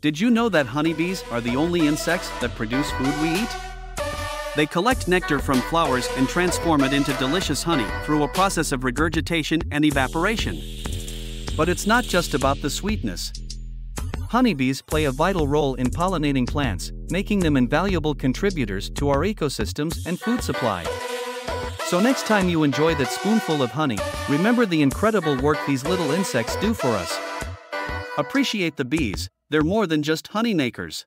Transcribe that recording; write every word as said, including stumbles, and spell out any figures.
Did you know that honeybees are the only insects that produce food we eat? They collect nectar from flowers and transform it into delicious honey through a process of regurgitation and evaporation. But it's not just about the sweetness. Honeybees play a vital role in pollinating plants, making them invaluable contributors to our ecosystems and food supply. So next time you enjoy that spoonful of honey, remember the incredible work these little insects do for us. Appreciate the bees, they're more than just honeymakers.